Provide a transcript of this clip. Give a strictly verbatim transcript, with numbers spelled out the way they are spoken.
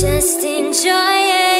Just enjoy it.